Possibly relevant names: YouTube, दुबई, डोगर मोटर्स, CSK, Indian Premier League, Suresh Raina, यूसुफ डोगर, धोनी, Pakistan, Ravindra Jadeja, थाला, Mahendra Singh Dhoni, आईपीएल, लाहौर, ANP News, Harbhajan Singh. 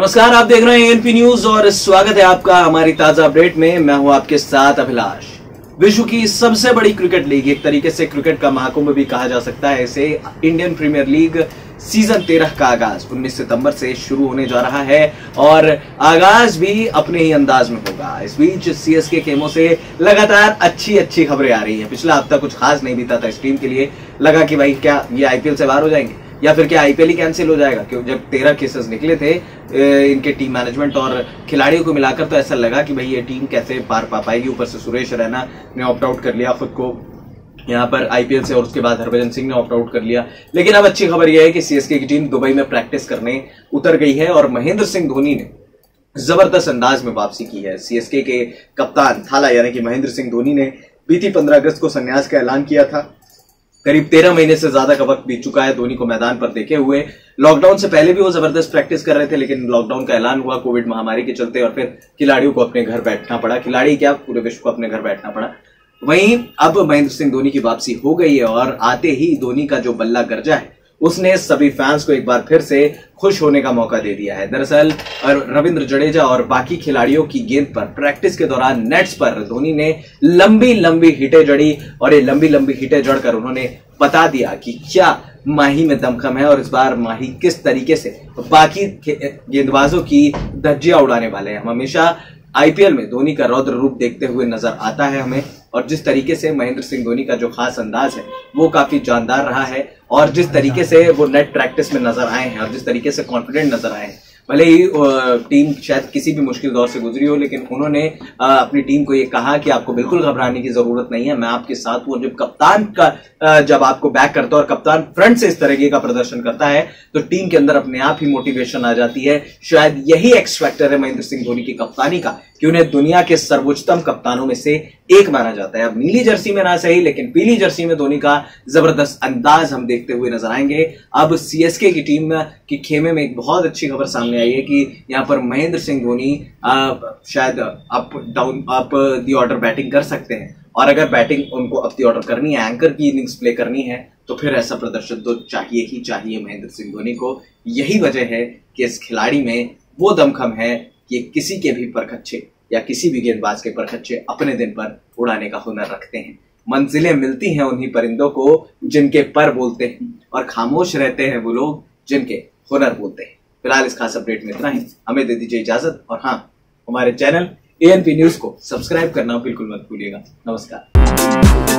नमस्कार, आप देख रहे हैं एएनपी न्यूज और स्वागत है आपका हमारी ताजा अपडेट में। मैं हूं आपके साथ अभिलाष। विश्व की सबसे बड़ी क्रिकेट लीग, एक तरीके से क्रिकेट का महाकुंभ भी कहा जा सकता है इसे, इंडियन प्रीमियर लीग सीजन 13 का आगाज 19 सितंबर से शुरू होने जा रहा है और आगाज भी अपने ही अंदाज में होगा। इस बीच सीएसके खेमों से लगातार अच्छी खबरें आ रही है। पिछला हफ्ता कुछ खास नहीं बीता था इस टीम के लिए, लगा कि भाई क्या ये आईपीएल से बाहर हो जाएंगे या फिर क्या आईपीएल ही कैंसिल हो जाएगा, क्योंकि जब 13 केसेस निकले थे इनके टीम मैनेजमेंट और खिलाड़ियों को मिलाकर तो ऐसा लगा कि भाई ये टीम कैसे पार पा पाएगी। ऊपर से सुरेश रैना ने ऑप्ट आउट कर लिया खुद को यहाँ पर आईपीएल से और उसके बाद हरभजन सिंह ने ऑप्ट आउट कर लिया। लेकिन अब अच्छी खबर यह है कि सीएसके की टीम दुबई में प्रैक्टिस करने उतर गई है और महेंद्र सिंह धोनी ने जबरदस्त अंदाज में वापसी की है। सीएसके के कप्तान थाला यानी कि महेंद्र सिंह धोनी ने बीती 15 अगस्त को संन्यास का ऐलान किया था। करीब 13 महीने से ज्यादा का वक्त बीत चुका है धोनी को मैदान पर देखे हुए। लॉकडाउन से पहले भी वो जबरदस्त प्रैक्टिस कर रहे थे, लेकिन लॉकडाउन का ऐलान हुआ कोविड महामारी के चलते और फिर खिलाड़ियों को अपने घर बैठना पड़ा। खिलाड़ी क्या, पूरे विश्व को अपने घर बैठना पड़ा। वहीं अब महेंद्र सिंह धोनी की वापसी हो गई है और आते ही धोनी का जो बल्ला गर्जा है उसने सभी फैंस को एक बार फिर से खुश होने का मौका दे दिया है। दरअसल रविंद्र जडेजा और बाकी खिलाड़ियों की गेंद पर प्रैक्टिस के दौरान नेट्स पर धोनी ने लंबी हिटें जड़ी और ये लंबी हिटें जड़कर उन्होंने बता दिया कि क्या माही में दमखम है और इस बार माही किस तरीके से बाकी गेंदबाजों की धज्जियां उड़ाने वाले हैं। हमेशा आईपीएल में धोनी का रौद्र रूप देखते हुए नजर आता है हमें और जिस तरीके से महेंद्र सिंह धोनी का जो खास अंदाज है वो काफी जानदार रहा है और जिस तरीके से वो नेट प्रैक्टिस में नजर आए हैं और जिस तरीके से कॉन्फिडेंट नजर आए हैं, भले ही टीम शायद किसी भी मुश्किल दौर से गुजरी हो, लेकिन उन्होंने अपनी टीम को ये कहा कि आपको बिल्कुल घबराने की जरूरत नहीं है, मैं आपके साथ हूं। जब कप्तान का जब आपको बैक करता है और कप्तान फ्रंट से इस तरीके का प्रदर्शन करता है तो टीम के अंदर अपने आप ही मोटिवेशन आ जाती है। शायद यही एक्स फैक्टर है महेंद्र सिंह धोनी की कप्तानी का कि उन्हें दुनिया के सर्वोच्चतम कप्तानों में से एक माना जाता है। अब नीली जर्सी में ना सही लेकिन पीली जर्सी में धोनी का जबरदस्त अंदाज हम देखते हुए नजर आएंगे। अब सीएसके की टीम के खेमे में एक बहुत अच्छी खबर सामने आई है कि यहाँ पर महेंद्र सिंह धोनी शायद अप दी ऑर्डर बैटिंग कर सकते हैं और अगर बैटिंग उनको अप दी ऑर्डर करनी है, एंकर की इनिंग्स प्ले करनी है तो फिर ऐसा प्रदर्शन तो चाहिए ही चाहिए महेंद्र सिंह धोनी को। यही वजह है कि इस खिलाड़ी में वो दमखम है कि किसी के भी परखच्चे या किसी भी गेंदबाज के परखच्चे अपने दिन पर उड़ाने का हुनर रखते हैं। मंजिलें मिलती हैं उन्हीं परिंदों को जिनके पर बोलते हैं और खामोश रहते हैं वो लोग जिनके हुनर बोलते हैं। फिलहाल इस खास अपडेट में इतना ही, हमें दे दीजिए इजाजत और हाँ, हमारे चैनल एएनपी न्यूज को सब्सक्राइब करना बिल्कुल मत भूलिएगा। नमस्कार।